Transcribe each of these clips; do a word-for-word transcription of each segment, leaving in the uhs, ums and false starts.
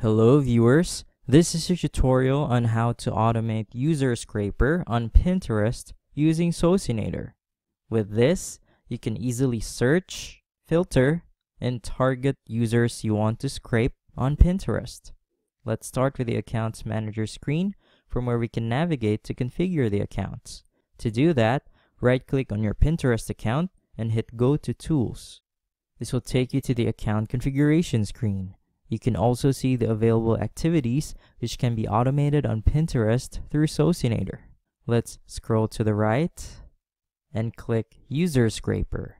Hello viewers, this is your tutorial on how to automate User Scraper on Pinterest using Socinator. With this, you can easily search, filter, and target users you want to scrape on Pinterest. Let's start with the Accounts Manager screen from where we can navigate to configure the accounts. To do that, right-click on your Pinterest account and hit Go to Tools. This will take you to the Account Configuration screen. You can also see the available activities which can be automated on Pinterest through Socinator. Let's scroll to the right and click User Scraper.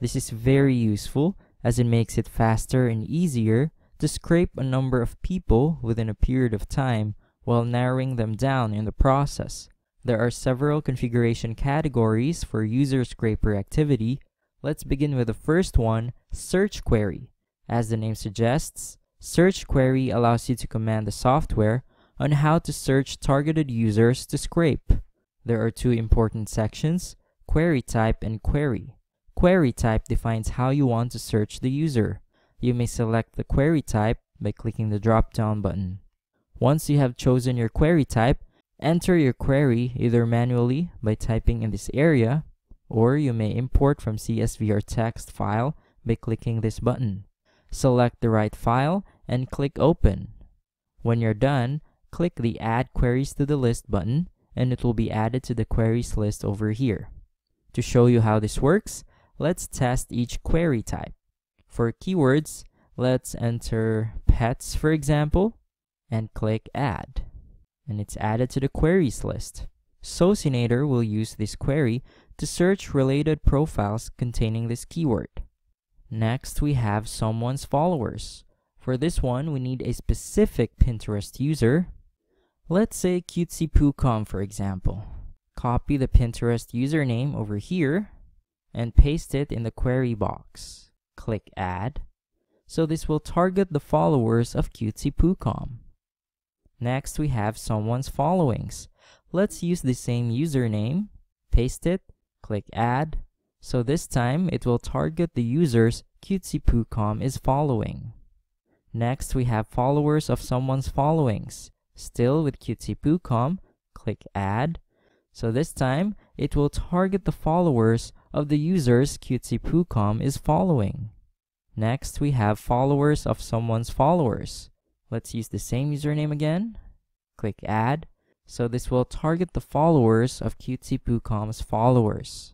This is very useful as it makes it faster and easier to scrape a number of people within a period of time while narrowing them down in the process. There are several configuration categories for User Scraper activity. Let's begin with the first one, Search Query. As the name suggests, Search Query allows you to command the software on how to search targeted users to scrape. There are two important sections, Query Type and Query. Query Type defines how you want to search the user. You may select the query type by clicking the drop-down button. Once you have chosen your query type, enter your query either manually by typing in this area, or you may import from C S V or text file by clicking this button. Select the right file and click Open. When you're done, click the Add Queries to the List button and it will be added to the queries list over here. To show you how this works, let's test each query type. For keywords, let's enter pets, for example, and click Add. And it's added to the queries list. Socinator will use this query to search related profiles containing this keyword. Next, we have someone's followers. For this one, we need a specific Pinterest user. Let's say cutesy poo com, for example. Copy the Pinterest username over here and paste it in the query box. Click Add. So this will target the followers of cutesy poo com. Next, we have someone's followings. Let's use the same username, paste it, click Add. So this time, it will target the users cutesy poo com is following. Next, we have followers of someone's followings. Still with cutesy poo com, click Add. So this time, it will target the followers of the users cutesy poo com is following. Next, we have followers of someone's followers. Let's use the same username again, click Add. So this will target the followers of cutesy poo com's followers.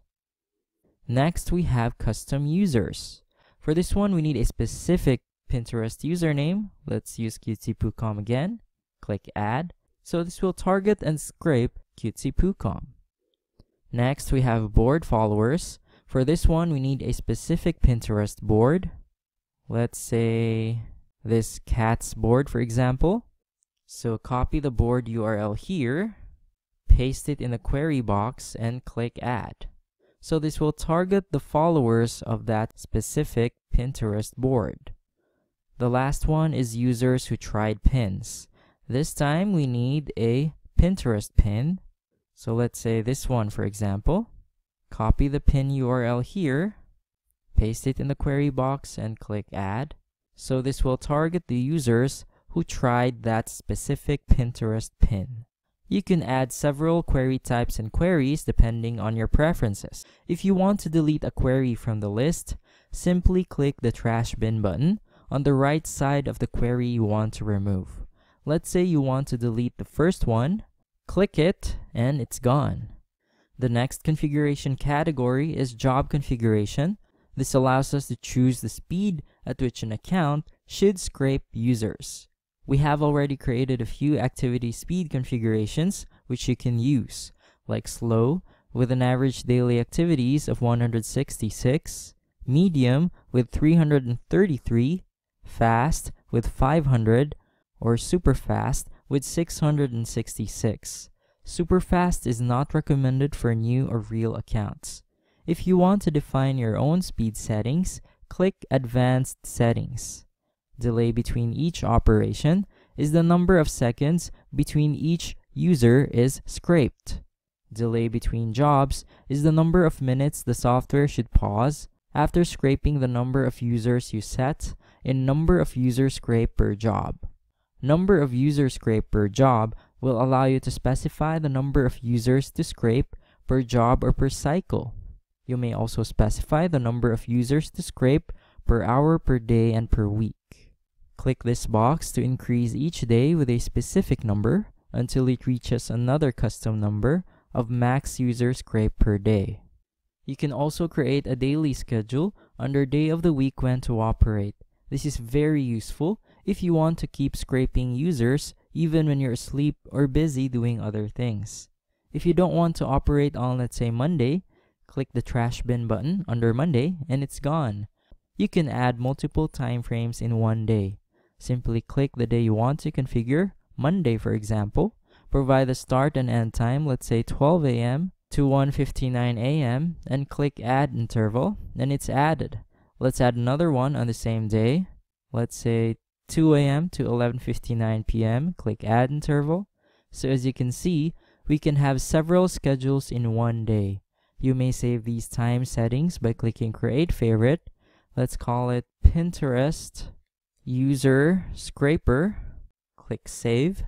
Next, we have custom users. For this one, we need a specific Pinterest username. Let's use cutesy poo com again. Click Add. So this will target and scrape cutesy poo com. Next, we have board followers. For this one, we need a specific Pinterest board. Let's say this cat's board, for example. So copy the board U R L here, paste it in the query box, and click Add. So this will target the followers of that specific Pinterest board. The last one is users who tried pins. This time we need a Pinterest pin. So let's say this one, for example. Copy the pin U R L here, paste it in the query box and click Add. So this will target the users who tried that specific Pinterest pin. You can add several query types and queries depending on your preferences. If you want to delete a query from the list, simply click the trash bin button on the right side of the query you want to remove. Let's say you want to delete the first one, click it, and it's gone. The next configuration category is job configuration. This allows us to choose the speed at which an account should scrape users. We have already created a few activity speed configurations which you can use, like slow with an average daily activities of one hundred sixty-six, medium with three hundred thirty-three, fast with five hundred, or super fast with six hundred sixty-six. Super fast is not recommended for new or real accounts. If you want to define your own speed settings, click Advanced Settings. Delay between each operation is the number of seconds between each user is scraped. Delay between jobs is the number of minutes the software should pause after scraping the number of users you set in number of users scraped per job. Number of users scraped per job will allow you to specify the number of users to scrape per job or per cycle. You may also specify the number of users to scrape per hour, per day, and per week. Click this box to increase each day with a specific number until it reaches another custom number of max user scrape per day. You can also create a daily schedule under day of the week when to operate. This is very useful if you want to keep scraping users even when you're asleep or busy doing other things. If you don't want to operate on, let's say, Monday, click the trash bin button under Monday and it's gone. You can add multiple time frames in one day. Simply click the day you want to configure, Monday for example, provide the start and end time, let's say twelve A M to one fifty-nine A M, and click add interval, and it's added. Let's add another one on the same day, let's say two A M to eleven fifty-nine P M, click add interval. So as you can see, we can have several schedules in one day. You may save these time settings by clicking create favorite. Let's call it Pinterest user scraper. Click save.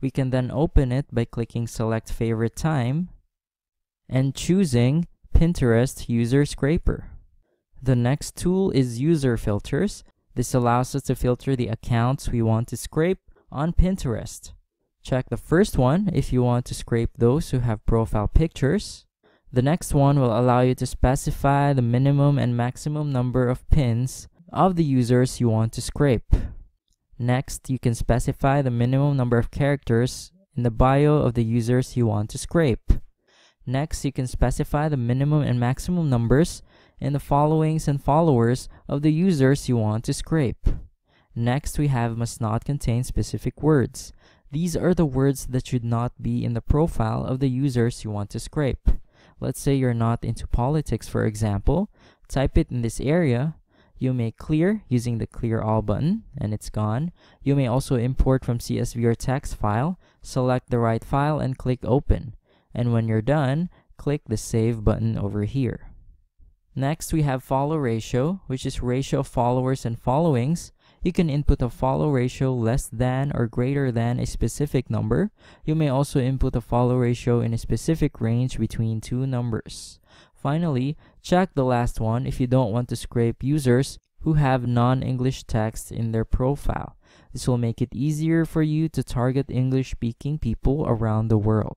We can then open it by clicking select favorite time and choosing Pinterest user scraper. The next tool is user filters. This allows us to filter the accounts we want to scrape on Pinterest. Check the first one if you want to scrape those who have profile pictures. The next one will allow you to specify the minimum and maximum number of pins of the users you want to scrape. Next, you can specify the minimum number of characters in the bio of the users you want to scrape. Next, you can specify the minimum and maximum numbers in the followings and followers of the users you want to scrape. Next, we have must not contain specific words. These are the words that should not be in the profile of the users you want to scrape. Let's say you're not into politics, for example. Type it in this area. You may clear using the clear all button, and it's gone. You may also import from C S V or text file. Select the right file and click open. And when you're done, click the save button over here. Next, we have follow ratio, which is ratio of followers and followings. You can input a follow ratio less than or greater than a specific number. You may also input a follow ratio in a specific range between two numbers. Finally, check the last one if you don't want to scrape users who have non-English text in their profile. This will make it easier for you to target English-speaking people around the world.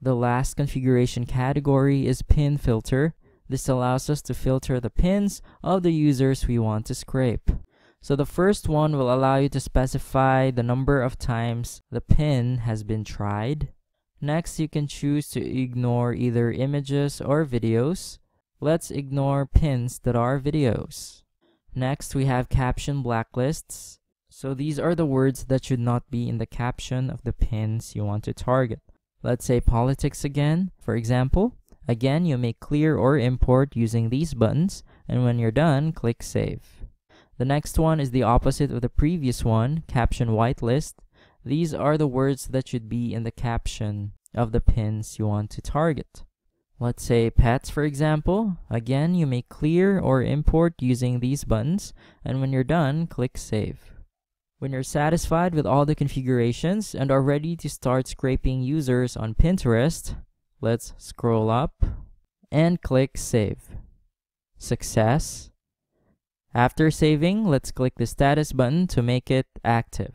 The last configuration category is pin filter. This allows us to filter the pins of the users we want to scrape. So the first one will allow you to specify the number of times the pin has been tried. Next, you can choose to ignore either images or videos. Let's ignore pins that are videos. Next, we have caption blacklists. So these are the words that should not be in the caption of the pins you want to target. Let's say politics again, for example. Again, you may clear or import using these buttons, and when you're done, click save. The next one is the opposite of the previous one, caption whitelist. These are the words that should be in the caption of the pins you want to target. Let's say pets, for example. Again, you may clear or import using these buttons, and when you're done, click save. When you're satisfied with all the configurations and are ready to start scraping users on Pinterest, let's scroll up and click save. Success. After saving, let's click the status button to make it active.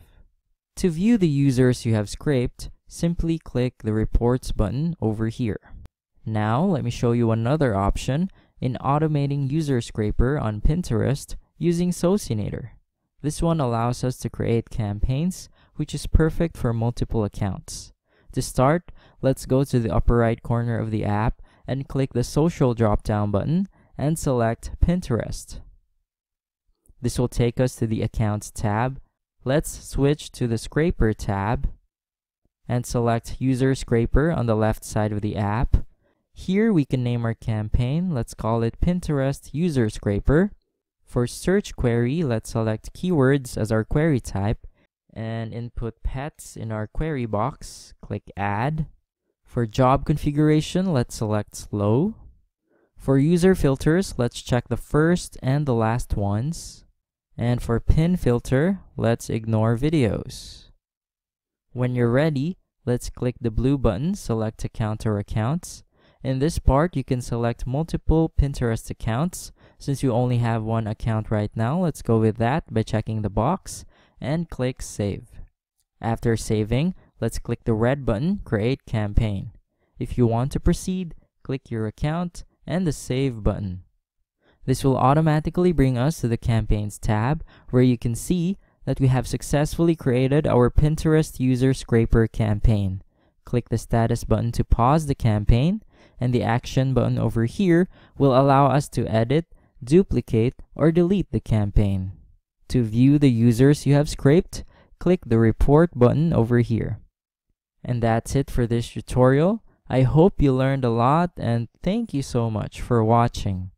To view the users you have scraped, simply click the reports button over here. Now, let me show you another option in automating user scraper on Pinterest using Socinator. This one allows us to create campaigns, which is perfect for multiple accounts. To start, let's go to the upper right corner of the app and click the social drop-down button and select Pinterest. This will take us to the Accounts tab. Let's switch to the Scraper tab and select User Scraper on the left side of the app. Here we can name our campaign. Let's call it Pinterest User Scraper. For search query, let's select keywords as our query type and input pets in our query box. Click Add. For job configuration, let's select Slow. For user filters, let's check the first and the last ones. And for pin filter, let's ignore videos. When you're ready, let's click the blue button, select a counter accounts. In this part, you can select multiple Pinterest accounts. Since you only have one account right now, let's go with that by checking the box and click save. After saving, let's click the red button, create campaign. If you want to proceed, click your account and the save button. This will automatically bring us to the campaigns tab, where you can see that we have successfully created our Pinterest user scraper campaign. Click the status button to pause the campaign, and the action button over here will allow us to edit, duplicate, or delete the campaign. To view the users you have scraped, click the report button over here. And that's it for this tutorial. I hope you learned a lot, and thank you so much for watching.